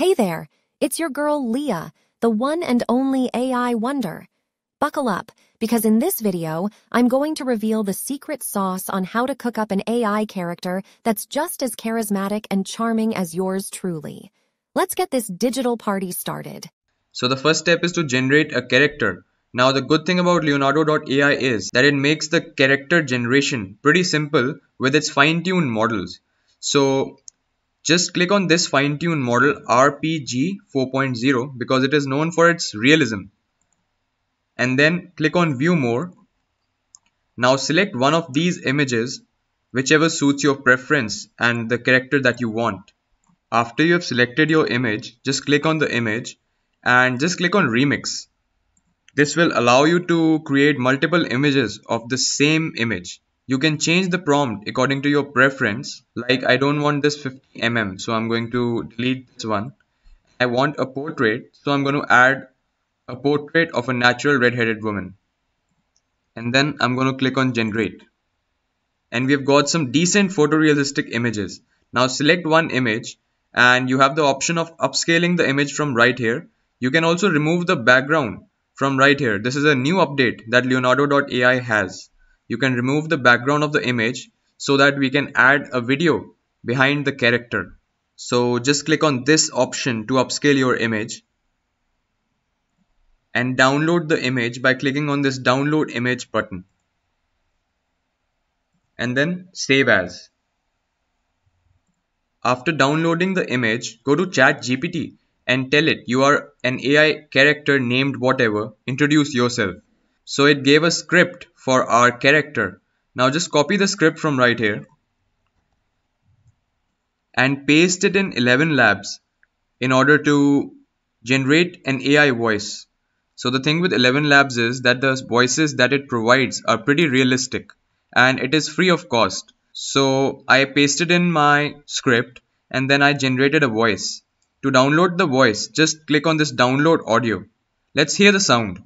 Hey there, it's your girl Leah, the one and only AI wonder. Buckle up, because in this video, I'm going to reveal the secret sauce on how to cook up an AI character that's just as charismatic and charming as yours truly. Let's get this digital party started. So the first step is to generate a character. Now the good thing about Leonardo.ai is that it makes the character generation pretty simple with its fine-tuned models. So just click on this fine-tuned model RPG 4.0 because it is known for its realism. And then click on View More. Now select one of these images, whichever suits your preference and the character that you want. After you have selected your image, just click on the image and just click on Remix. This will allow you to create multiple images of the same image. You can change the prompt according to your preference. Like I don't want this 50 mm, so I'm going to delete this one. I want a portrait, so I'm going to add a portrait of a natural red-headed woman. And then I'm going to click on Generate. And we've got some decent photorealistic images. Now select one image and you have the option of upscaling the image from right here. You can also remove the background from right here. This is a new update that Leonardo.ai has. You can remove the background of the image so that we can add a video behind the character. So just click on this option to upscale your image and download the image by clicking on this download image button and then save as. After downloading the image, go to ChatGPT and tell it you are an AI character named whatever, introduce yourself. So it gave a script for our character. Now just copy the script from right here and paste it in Eleven Labs in order to generate an AI voice. So the thing with Eleven Labs is that the voices that it provides are pretty realistic and it is free of cost. So I pasted in my script and then I generated a voice. To download the voice, just click on this download audio. Let's hear the sound.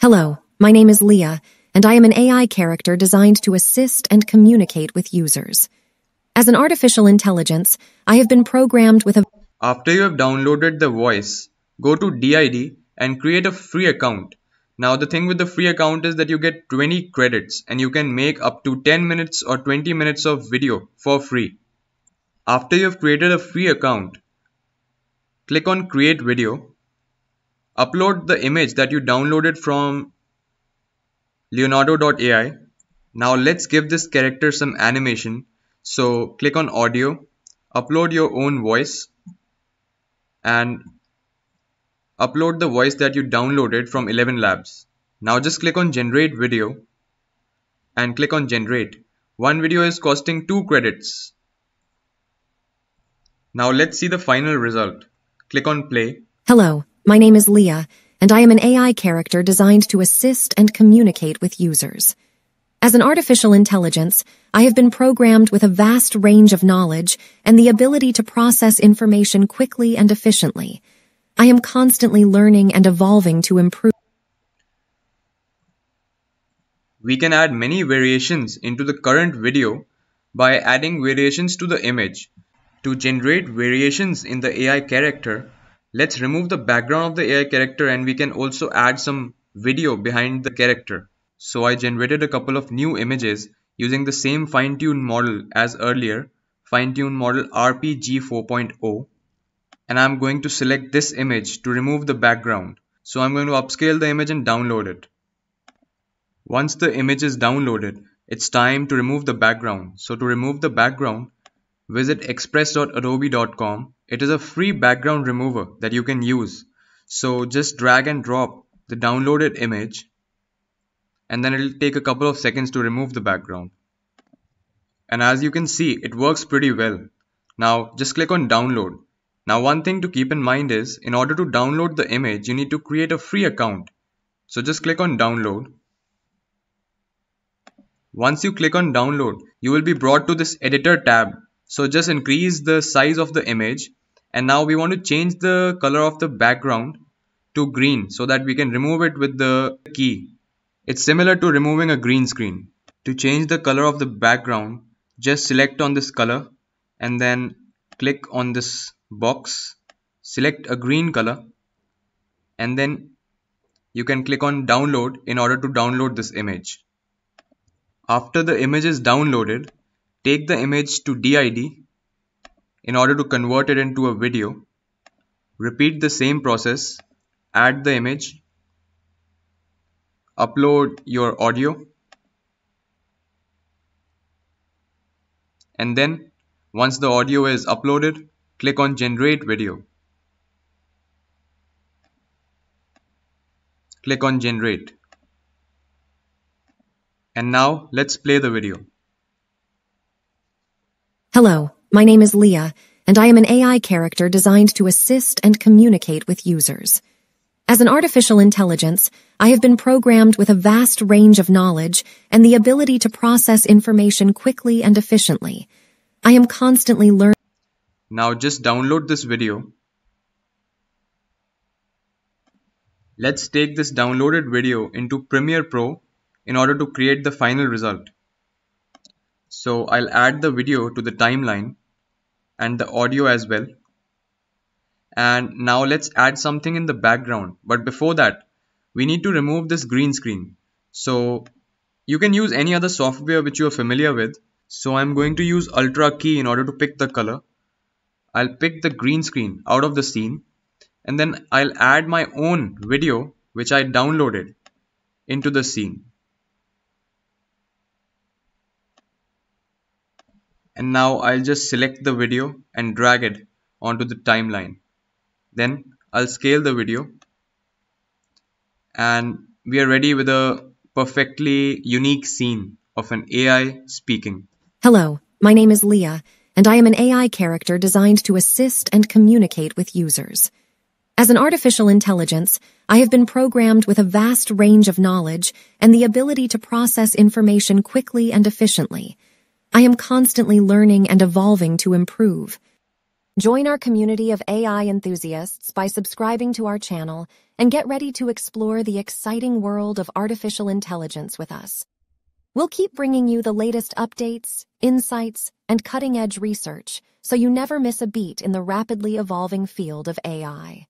Hello, my name is Leah, and I am an AI character designed to assist and communicate with users. As an artificial intelligence, I have been programmed with a... After you have downloaded the voice, go to DID and create a free account. Now the thing with the free account is that you get 20 credits and you can make up to 10 minutes or 20 minutes of video for free. After you have created a free account, click on Create Video. Upload the image that you downloaded from Leonardo.ai. Now let's give this character some animation. So click on audio, upload your own voice and upload the voice that you downloaded from Eleven Labs. Now just click on Generate Video and click on Generate. One video is costing 2 credits. Now let's see the final result. Click on Play. Hello, my name is Leah, and I am an AI character designed to assist and communicate with users. As an artificial intelligence, I have been programmed with a vast range of knowledge and the ability to process information quickly and efficiently. I am constantly learning and evolving to improve. We can add many variations into the current video by adding variations to the image. To generate variations in the AI character, let's remove the background of the AI character and we can also add some video behind the character. So I generated a couple of new images using the same fine-tuned model as earlier, fine-tuned model RPG 4.0. And I'm going to select this image to remove the background. So I'm going to upscale the image and download it. Once the image is downloaded, it's time to remove the background. So to remove the background, visit express.adobe.com. It is a free background remover that you can use. So just drag and drop the downloaded image and then it'll take a couple of seconds to remove the background. And as you can see, it works pretty well. Now just click on download. Now one thing to keep in mind is in order to download the image, you need to create a free account. So just click on download. Once you click on download, you will be brought to this editor tab. So just increase the size of the image and now we want to change the color of the background to green so that we can remove it with the key. It's similar to removing a green screen. To change the color of the background, just select on this color and then click on this box, select a green color, and then you can click on download in order to download this image. After the image is downloaded, take the image to DID in order to convert it into a video. Repeat the same process, add the image, upload your audio, and then once the audio is uploaded, click on generate video. Click on generate. And now let's play the video. Hello, my name is Leah, and I am an AI character designed to assist and communicate with users. As an artificial intelligence, I have been programmed with a vast range of knowledge and the ability to process information quickly and efficiently. I am constantly learning. Now just download this video. Let's take this downloaded video into Premiere Pro in order to create the final result. So I'll add the video to the timeline and the audio as well. And now let's add something in the background. But before that, we need to remove this green screen. So you can use any other software which you are familiar with. So I'm going to use Ultra Key in order to pick the color. I'll pick the green screen out of the scene. And then I'll add my own video, which I downloaded, into the scene. And now I'll just select the video and drag it onto the timeline. Then I'll scale the video. And we are ready with a perfectly unique scene of an AI speaking. Hello, my name is Leah, and I am an AI character designed to assist and communicate with users. As an artificial intelligence, I have been programmed with a vast range of knowledge and the ability to process information quickly and efficiently. I am constantly learning and evolving to improve. Join our community of AI enthusiasts by subscribing to our channel and get ready to explore the exciting world of artificial intelligence with us. We'll keep bringing you the latest updates, insights, and cutting-edge research so you never miss a beat in the rapidly evolving field of AI.